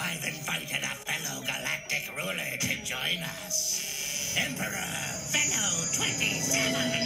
I've invited a fellow galactic ruler to join us. Emperor Velo 27!